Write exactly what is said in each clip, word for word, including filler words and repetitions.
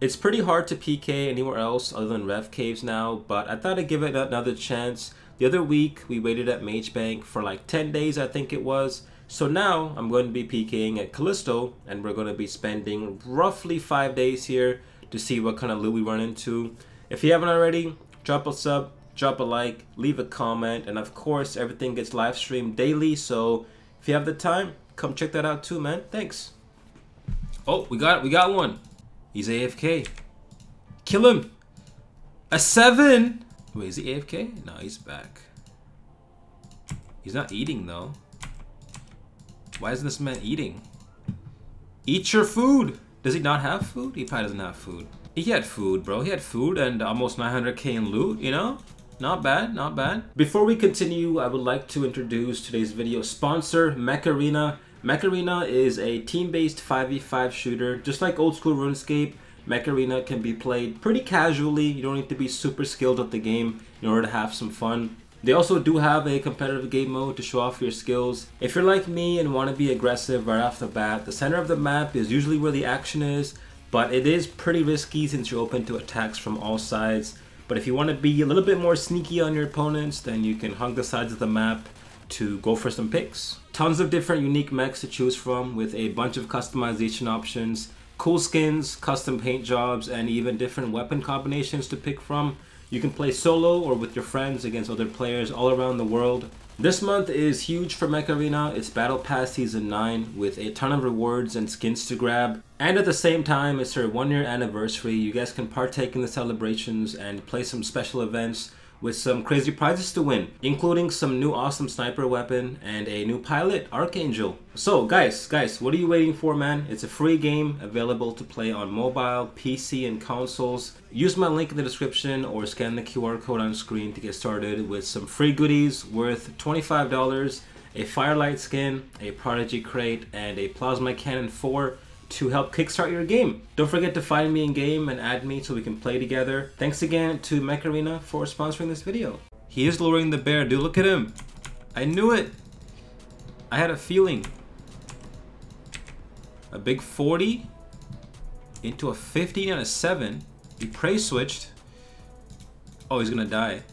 It's pretty hard to P K anywhere else other than Rev Caves now, but I thought I'd give it another chance. The other week, we waited at Mage Bank for like ten days, I think it was. So now, I'm going to be PKing at Callisto, and we're going to be spending roughly five days here to see what kind of loot we run into. If you haven't already, drop a sub, drop a like, leave a comment, and of course, everything gets live streamed daily, so if you have the time, come check that out too, man. Thanks. Oh, we got we got one. He's A F K. Kill him. A seven. Wait, is he A F K? No, he's back. He's not eating though. Why isn't this man eating? Eat your food. Does he not have food? He probably doesn't have food. He had food, bro. He had food and almost nine hundred K in loot, you know? Not bad, not bad. Before we continue, I would like to introduce today's video sponsor, Mech Arena. Mech Arena is a team-based five v five shooter. Just like Old School RuneScape, Mech Arena can be played pretty casually. You don't need to be super skilled at the game in order to have some fun. They also do have a competitive game mode to show off your skills. If you're like me and want to be aggressive right off the bat, the center of the map is usually where the action is, but it is pretty risky since you're open to attacks from all sides. But if you want to be a little bit more sneaky on your opponents, then you can hug the sides of the map to go for some picks. Tons of different unique mechs to choose from with a bunch of customization options, cool skins, custom paint jobs, and even different weapon combinations to pick from. You can play solo or with your friends against other players all around the world. This month is huge for Mech Arena. It's Battle Pass Season nine with a ton of rewards and skins to grab. And at the same time, it's her one year anniversary. You guys can partake in the celebrations and play some special events with some crazy prizes to win, including some new awesome sniper weapon and a new pilot, Archangel. So guys, guys, what are you waiting for, man? It's a free game available to play on mobile, P C, and consoles. Use my link in the description or scan the Q R code on screen to get started with some free goodies worth twenty-five dollars, a Firelight skin, a Prodigy crate, and a Plasma Cannon four. To help kickstart your game. Don't forget to find me in game and add me so we can play together. Thanks again to Mech Arena for sponsoring this video. He is lowering the bear, dude. Look at him. I knew it. I had a feeling. A big forty into a fifteen and a seven. He prey switched. Oh, he's gonna die.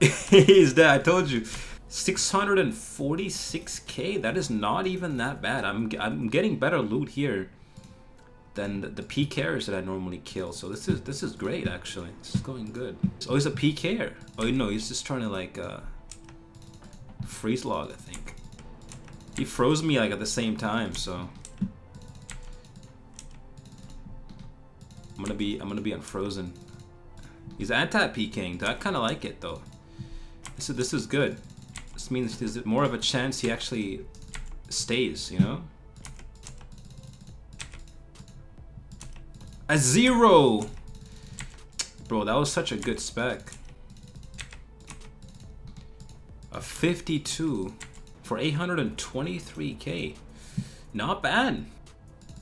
He's dead. I told you. six hundred forty-six K, that is not even that bad. I'm, I'm getting better loot here than the, the PKers that I normally kill. So this is this is great, actually. This is going good. Oh, he's a PKer. Oh, no, he's just trying to, like, uh, freeze log, I think. He froze me, like, at the same time, so. I'm gonna be, I'm gonna be unfrozen. He's anti-PKing. I kind of like it, though. This is, this is good. This means there's more of a chance he actually stays, you know? A zero! Bro, that was such a good spec. A fifty-two for eight hundred twenty-three K. Not bad.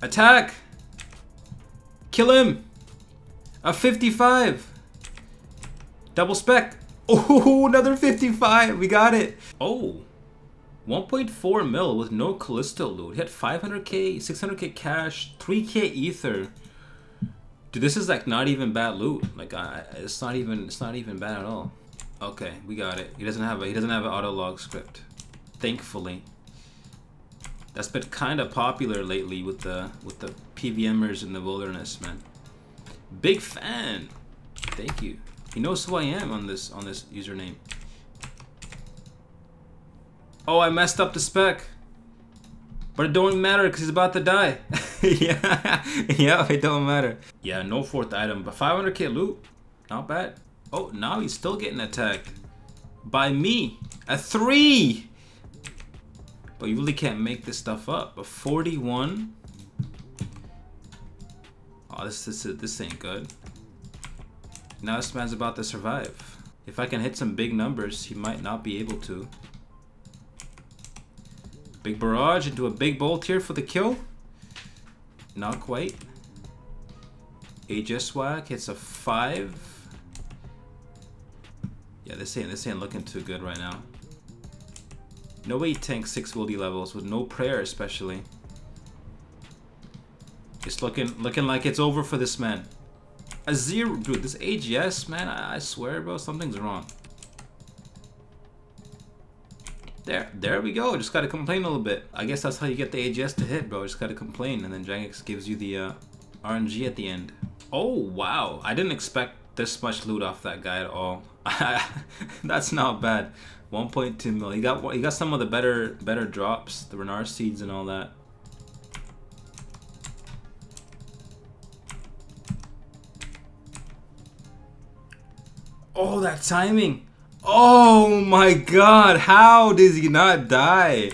Attack! Kill him! A fifty-five! Double spec! Oh, another fifty-five. We got it. Oh, one point four mil with no Callisto loot. He had five hundred K, six hundred K cash, three K ether. Dude, this is like not even bad loot. Like, I, it's not even it's not even bad at all. Okay, we got it. He doesn't have a he doesn't have an auto log script, thankfully. That's been kind of popular lately with the with the PVMers in the wilderness, man. Big fan. Thank you. He knows who I am on this on this username. Oh, I messed up the spec, but it don't matter because he's about to die. yeah, yeah, it don't matter. Yeah, no fourth item, but five hundred K loot, not bad. Oh, now he's still getting attacked by me. A three, but you really can't make this stuff up. A forty-one. Oh, this this this ain't good. Now this man's about to survive. If I can hit some big numbers, he might not be able to. Big barrage into a big bolt here for the kill. Not quite. Aegiswack hits a five. Yeah, this ain't this ain't looking too good right now. No way he tanks six wildy levels with no prayer, especially. It's looking looking like it's over for this man. A zero, dude. This A G S, man. I, I swear, bro, something's wrong. There, there we go. Just gotta complain a little bit. I guess that's how you get the A G S to hit, bro. Just gotta complain, and then Jagex gives you the uh, R N G at the end. Oh wow! I didn't expect this much loot off that guy at all. That's not bad. one point two mil. He got he got some of the better better drops, the Renar seeds and all that. Oh, that timing. Oh my god, how does he not die?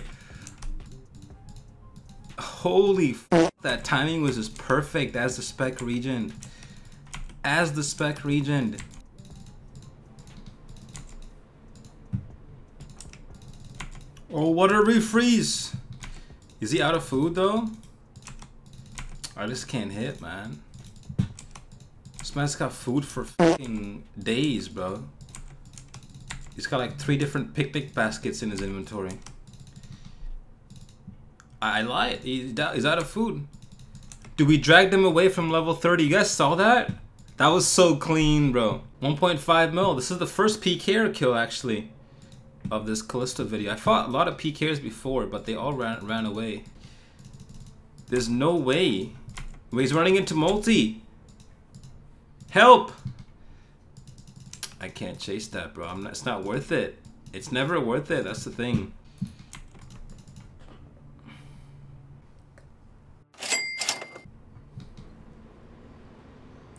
Holy f, that timing was just perfect as the spec region. As the spec region. Oh, what a refreeze! Is he out of food though? I just can't hit, man. This man's got food for fucking days, bro. He's got like three different picnic baskets in his inventory. I lied. He's out of food. Dude, we dragged him away from level thirty. You guys saw that? That was so clean, bro. one point five mil. This is the first P K R kill, actually, of this Callisto video. I fought a lot of P K Rs before, but they all ran, ran away. There's no way. He's running into multi. Help! I can't chase that, bro. I'm not, it's not worth it. It's never worth it. That's the thing.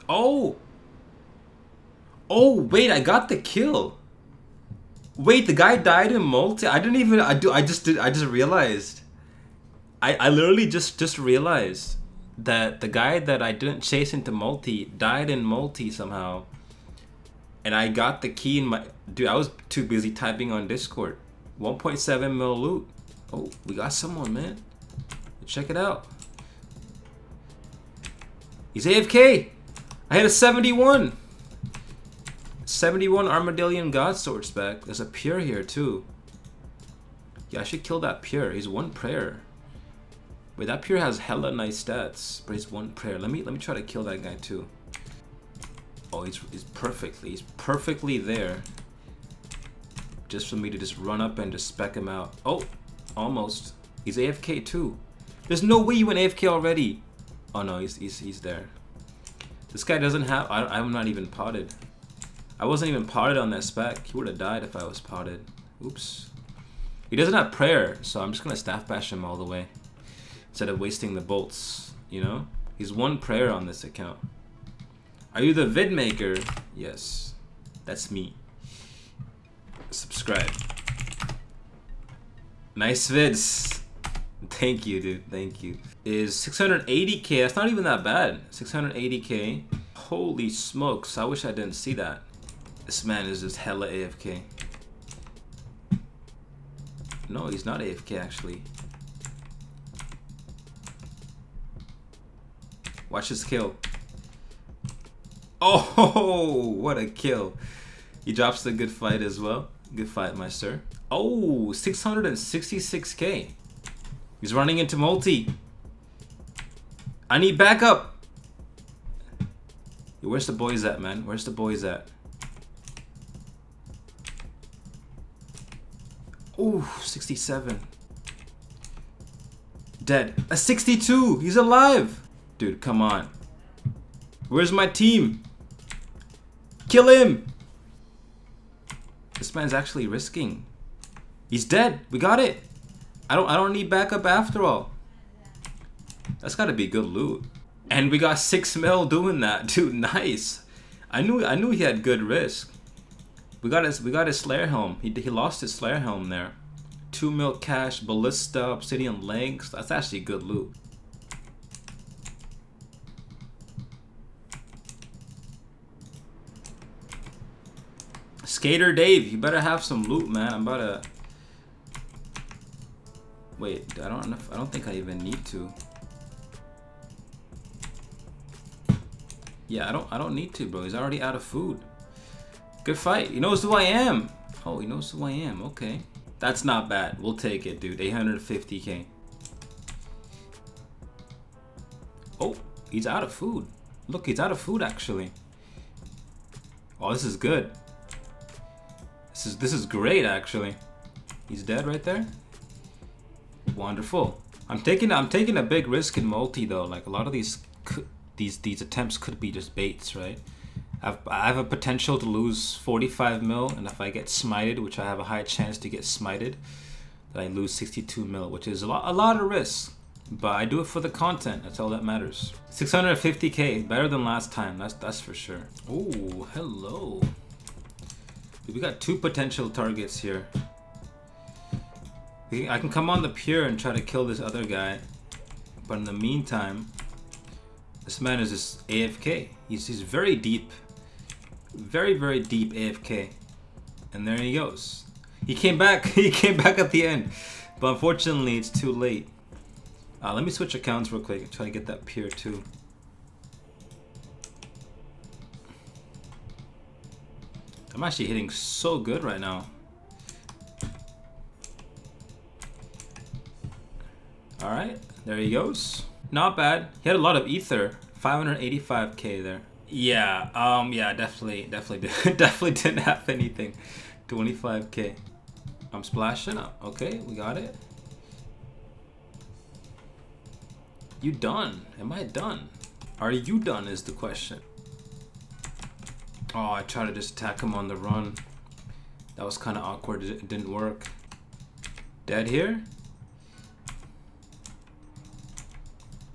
Oh! Oh, wait, I got the kill. Wait, the guy died in multi. I didn't even I do I just did I just realized. I I literally just just realized that the guy that I didn't chase into multi died in multi somehow. And I got the key in my... Dude, I was too busy typing on Discord. one point seven mil loot. Oh, we got someone, man. Check it out. He's A F K. I had a seventy-one. seventy-one Armadillion God Sword spec. There's a pure here, too. Yeah, I should kill that pure. He's one prayer. Wait, that pure has hella nice stats. But he's one prayer. Let me, let me try to kill that guy, too. Oh, he's, he's perfectly, he's perfectly there. Just for me to just run up and just spec him out. Oh, almost. He's A F K too. There's no way you went A F K already. Oh no, he's, he's, he's there. This guy doesn't have, I, I'm not even potted. I wasn't even potted on that spec. He would have died if I was potted. Oops. He doesn't have prayer, so I'm just going to staff bash him all the way. Instead of wasting the bolts, you know? He's one prayer on this account. Are you the vid maker? Yes, that's me. Subscribe. Nice vids. Thank you, dude. Thank you. Is six hundred eighty K? That's not even that bad. six hundred eighty K. Holy smokes! I wish I didn't see that. This man is just hella A F K. No, he's not A F K actually. Watch this kill. Oh, what a kill. He drops the good fight as well. Good fight, my sir. Oh, six hundred sixty-six K. He's running into multi. I need backup. Where's the boys at, man? Where's the boys at? Oh, sixty-seven. Dead. A sixty-two. He's alive. Dude, come on. Where's my team? Kill him! This man's actually risking. He's dead. We got it. I don't I don't need backup after all. That's gotta be good loot. And we got six mil doing that. Dude, nice. I knew I knew he had good risk. We got his we got his Slayer Helm. He he lost his Slayer Helm there. Two mil cash, ballista, obsidian legs. That's actually good loot. Skater Dave, you better have some loot, man. I'm about to wait. I don't know. I don't think I even need to. Yeah, I don't. I don't need to, bro. He's already out of food. Good fight. He knows who I am. Oh, he knows who I am. Okay, that's not bad. We'll take it, dude. eight hundred fifty K. Oh, He's out of food. Look, he's out of food actually. Oh, this is good. This is this is great actually. He's dead right there. Wonderful. I'm taking I'm taking a big risk in multi though. Like a lot of these these these attempts could be just baits, right? I've, I have a potential to lose forty-five mil, and if I get smited, which I have a high chance to get smited, that I lose sixty-two mil, which is a lot a lot of risk. But I do it for the content. That's all that matters. six hundred fifty K, better than last time. That's that's for sure. Oh, hello. We got two potential targets here. I can come on the pier and try to kill this other guy, but in the meantime, this man is just A F K. He's, he's very deep, very very deep A F K, and there he goes. He came back. He came back at the end, but unfortunately, it's too late. Uh, let me switch accounts real quick and try to get that pier too. I'm actually hitting so good right now. All right, there he goes. Not bad. He had a lot of ether. five hundred eighty-five K there. Yeah. Um. Yeah. Definitely. Definitely. Did, definitely didn't have anything. twenty-five K. I'm splashing up. Okay, we got it. You done? Am I done? Are you done? Is the question. Oh, I tried to just attack him on the run. That was kind of awkward. It didn't work. Dead here.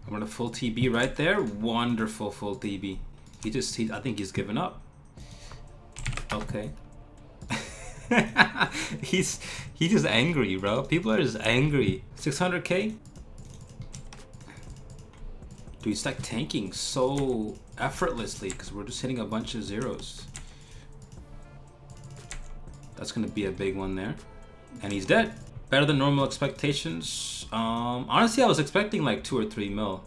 I'm gonna full T B right there. Wonderful full T B. He just, he, I think he's given up. Okay. he's, he's just angry, bro. People are just angry. six hundred K? Dude, he's like tanking so effortlessly because we're just hitting a bunch of zeros. That's gonna be a big one there. And he's dead. Better than normal expectations. Um, honestly, I was expecting like two or three mil.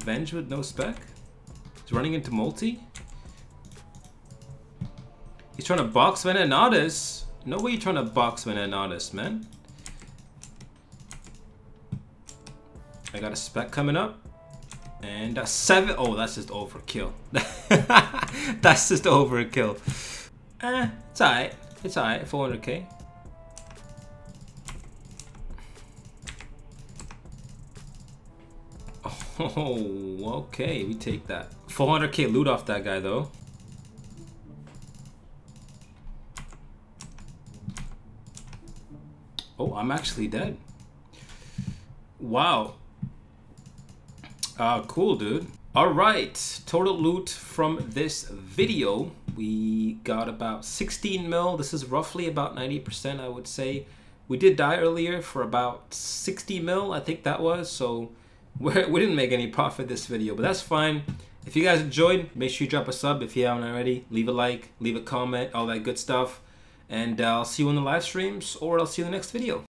Venge with no spec. He's running into multi. He's trying to box Venanatis. No way you're trying to box Venanatis, man. I got a spec coming up. And a seven. Oh, that's just overkill. That's just overkill. Eh, it's alright. It's alright. four hundred K. Oh, okay, we take that. four hundred K loot off that guy though. Oh, I'm actually dead. Wow. Uh, cool, dude. Alright, total loot from this video. We got about sixteen mil. This is roughly about ninety percent, I would say. We did die earlier for about sixty mil, I think that was, so... We're, we didn't make any profit this video, but that's fine. If you guys enjoyed, make sure you drop a sub if you haven't already. Leave a like, leave a comment, all that good stuff. And uh, I'll see you in the live streams, or I'll see you in the next video.